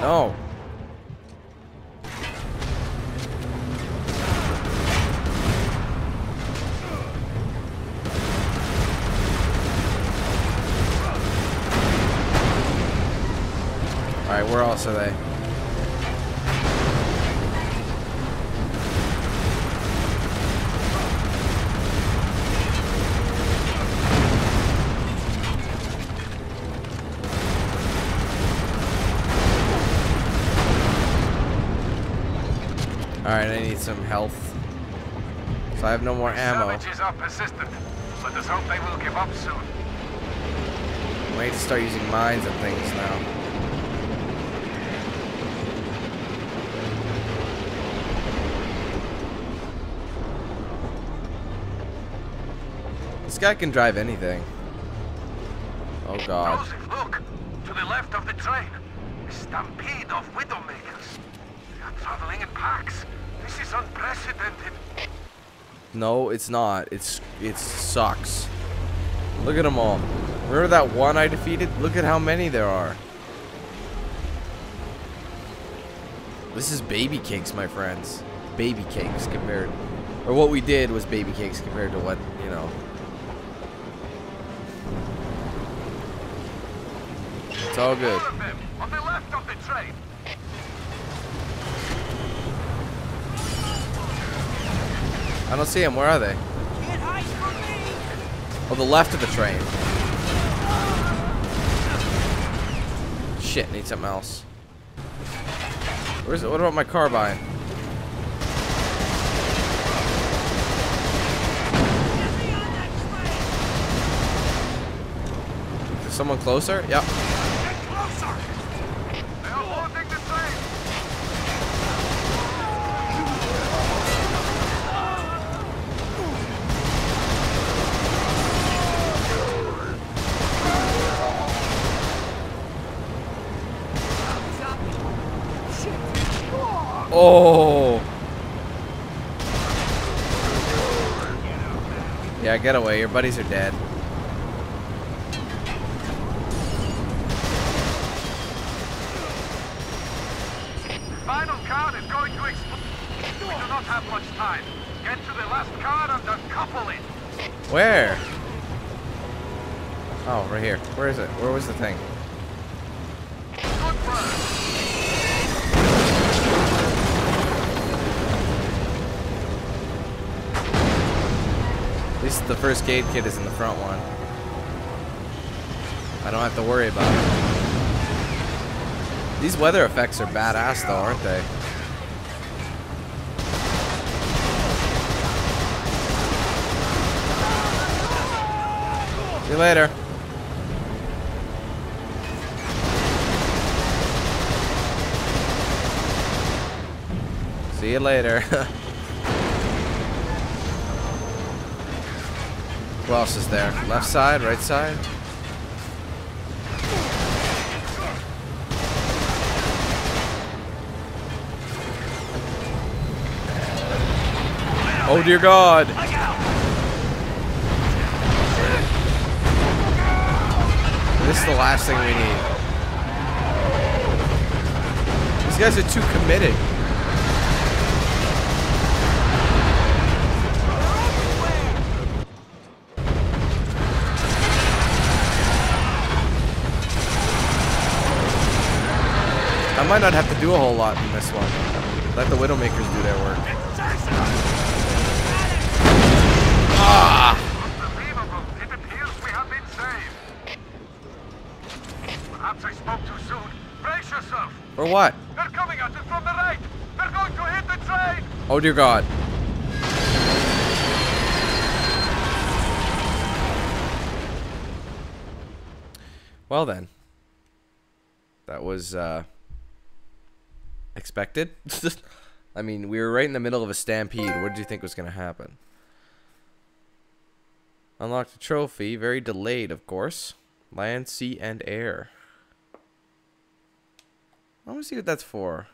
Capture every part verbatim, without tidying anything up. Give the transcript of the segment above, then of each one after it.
No. Alright, where else are they? Alright, I need some health. So I have no more ammo. Savages are persistent, but let's hope they will give up soon. Way to start using mines and things now. This guy can drive anything. Oh god. Joseph, look! To the left of the train! A stampede of widowmakers! They are traveling in packs! This is unprecedented! No, it's not. It's it sucks. Look at them all. Remember that one I defeated? Look at how many there are. This is baby cakes, my friends. Baby cakes compared... Or what we did was baby cakes compared to what, you know... It's all good. All of them on the left of the train. I don't see them. Where are they? Can't hide from me. Oh, the left of the train. Shit, need something else. Where's it? What about my carbine? Is someone closer? Yep. Oh! Yeah, get away. Your buddies are dead. Final card is going to explode. We do not have much time. Get to the last card and uncouple it. Where? Oh, right here. Where is it? Where was the thing? Good work. At least the first aid kit is in the front one. I don't have to worry about it. These weather effects are badass though, aren't they? See you later. See you later. Who else is there? Left side? Right side? Oh dear God! This is the last thing we need. These guys are too committed. I might not have to do a whole lot in this one. Let the Widowmakers do their work. Ah! Unbelievable! It appears we have been saved. Perhaps I spoke too soon. Brace yourself. For what? They're coming at us from the right. They're going to hit the train. Oh dear God! Well then, that was. Uh, Expected? I mean, we were right in the middle of a stampede. What did you think was going to happen? Unlocked a trophy. Very delayed, of course. Land, sea, and air. I want to see what that's for.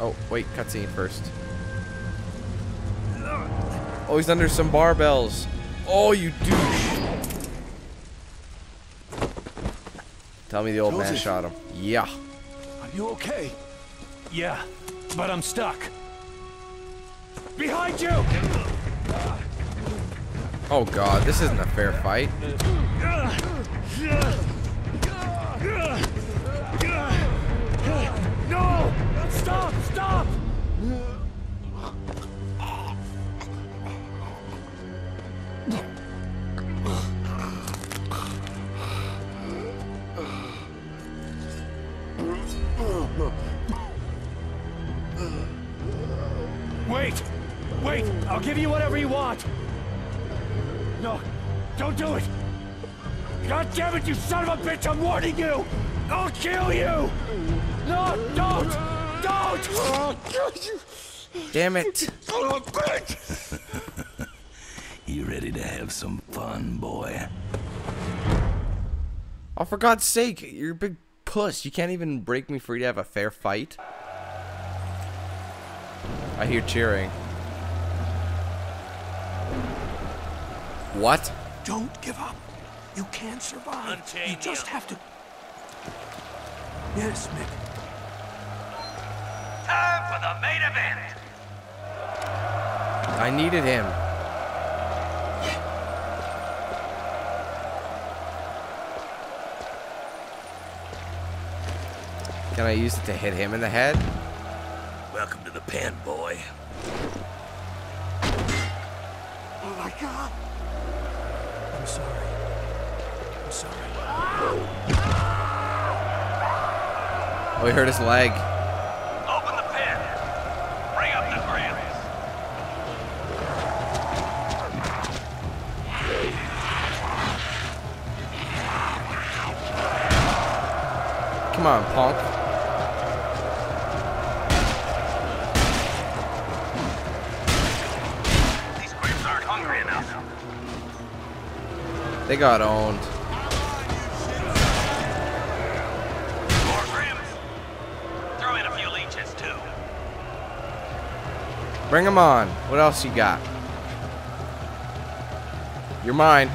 Oh, wait. Cutscene first. Oh, he's under some barbells. Oh, you douche. Tell me the old Joseph. man shot him. Yeah. Are you okay? Yeah, but I'm stuck. Behind you! Oh god, this isn't a fair fight. No! Stop! Stop! Wait! Wait! I'll give you whatever you want! No! Don't do it! God damn it, you son of a bitch! I'm warning you! I'll kill you! No! Don't! Don't! Damn it! Son of a bitch! You ready to have some fun, boy? Oh, for God's sake! You're a big puss! You can't even break me free to have a fair fight? I hear cheering. What? Don't give up. You can survive. Unchain you just him. have to. Yes, Nick. Time for the main event. I needed him. Can I use it to hit him in the head? Welcome to the pen, boy. Oh my god! I'm sorry. I'm sorry. Oh, he hurt his leg. Open the pen. Bring up the grill. Come on, punk. They got owned. More grims. Throw in a few leeches too. Bring them on. What else you got? You're mine.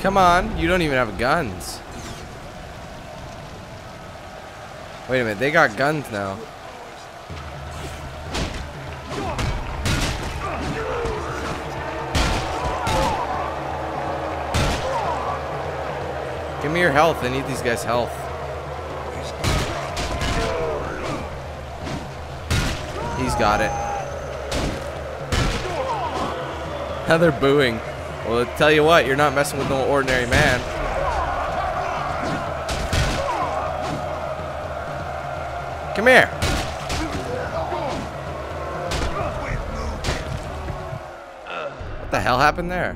Come on, you don't even have guns. Wait a minute, they got guns now. Give me your health, I need these guys' health. He's got it. Now they're booing. Well, I'll tell you what, you're not messing with no ordinary man. Come here. What the hell happened there?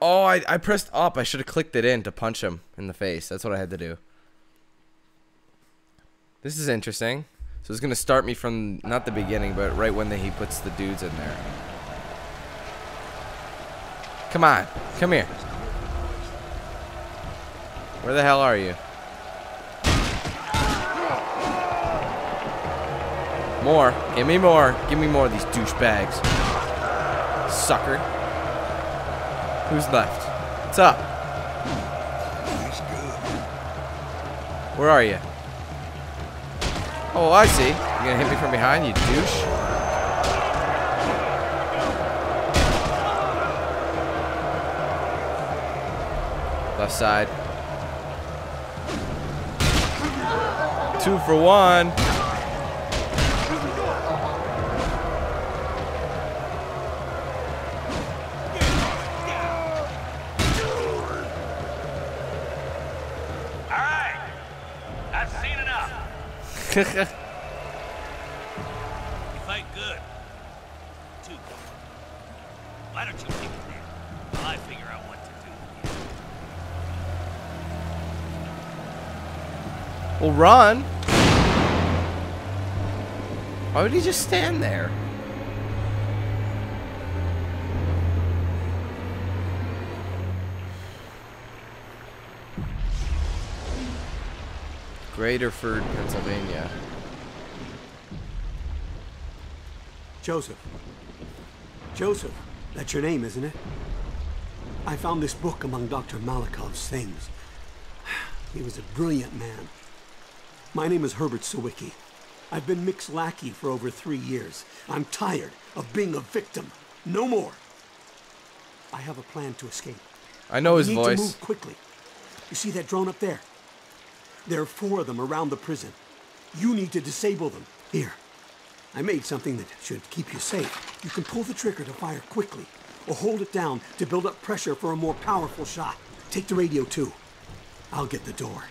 Oh, I, I pressed up. I should have clicked it in to punch him in the face. That's what I had to do. This is interesting. So it's gonna start me from not the beginning, but right when the, he puts the dudes in there. Come on, come here. Where the hell are you? More, give me more, give me more of these douchebags, sucker. Who's left? What's up? Where are you? Oh, I see. You're gonna hit me from behind, you douche. Left side. Two for one. All right. I've seen enough. You fight good. Too good. Why don't you keep it there while I figure out what to do? Well, run. Why would he just stand there? Graterford, Pennsylvania. Joseph. Joseph, that's your name, isn't it? I found this book among Doctor Malikov's things. He was a brilliant man. My name is Herbert Sawicki. I've been Mick's lackey for over three years. I'm tired of being a victim. No more. I have a plan to escape. I know his voice. We need to move quickly. You see that drone up there? There are four of them around the prison. You need to disable them. Here. I made something that should keep you safe. You can pull the trigger to fire quickly, or hold it down to build up pressure for a more powerful shot. Take the radio too. I'll get the door.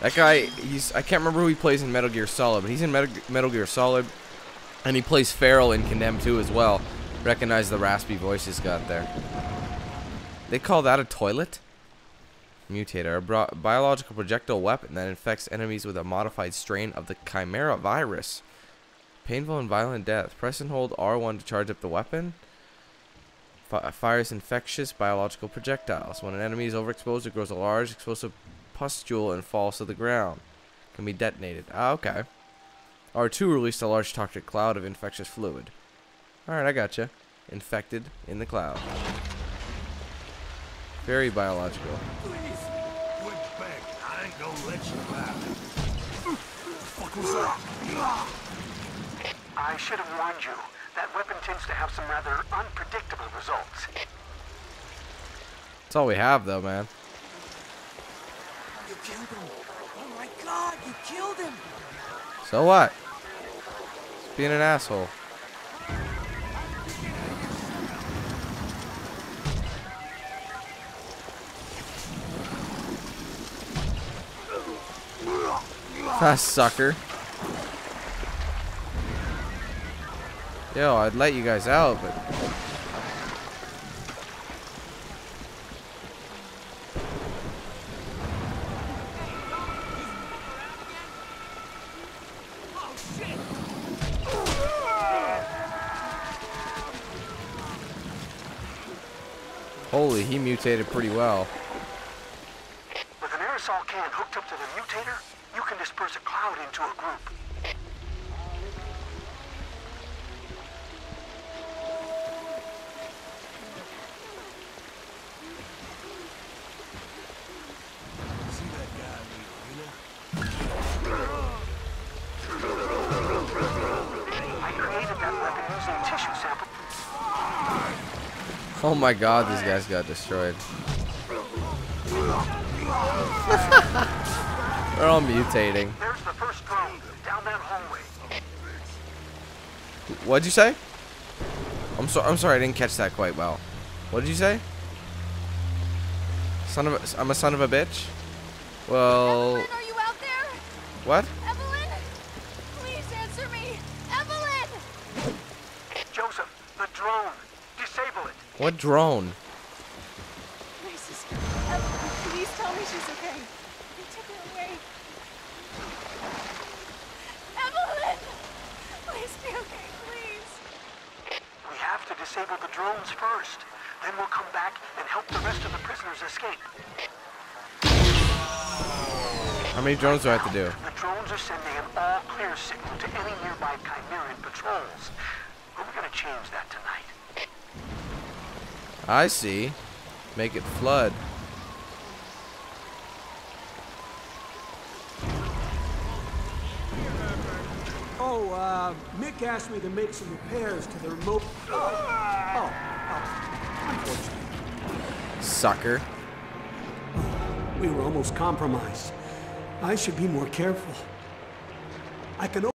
That guy, he's, I can't remember who he plays in Metal Gear Solid, but he's in Metal, Metal Gear Solid, and he plays Feral in Condemned two as well. Recognize the raspy voice he's got there. They call that a toilet? Mutator, a biological projectile weapon that infects enemies with a modified strain of the Chimera virus. Painful and violent death. Press and hold R one to charge up the weapon. F fires infectious biological projectiles. When an enemy is overexposed, it grows a large explosive pustule and falls to the ground. Can be detonated. Ah, okay. R two released a large toxic cloud of infectious fluid. Alright, I gotcha. Infected in the cloud. Very biological. Please, quit back. I ain't gonna let you out. I should have warned you. That weapon tends to have some rather unpredictable results. That's all we have, though, man. You killed him. Oh my God, you killed him. So what? It's being an asshole. That sucker. Yo, I'd let you guys out, but oh, shit. Holy, he mutated pretty well. With an aerosol can hooked up to the mutator, you can disperse a cloud into a group. Oh my God, these guys got destroyed. They're all mutating. There's the first drone down that hallway. What'd you say? I'm sorry. I'm sorry. I didn't catch that quite well. What did you say? Son of a, I'm a son of a bitch. Well. Evelyn, are you out there? What? Evelyn, please answer me, Evelyn. Joseph, the drone. Disable it. What drone? My sister, Evelyn, please tell me she's okay. They took her away. Evelyn! Please be okay, please. We have to disable the drones first. Then we'll come back and help the rest of the prisoners escape. How many drones do I have to do? The drones are sending an all-clear signal to any nearby Chimerian patrols. But we're going to change that tonight. I see. Make it flood. Oh, uh, Mick asked me to make some repairs to the remote. Oh, oh, oh. Unfortunately. Sucker. We were almost compromised. I should be more careful. I can.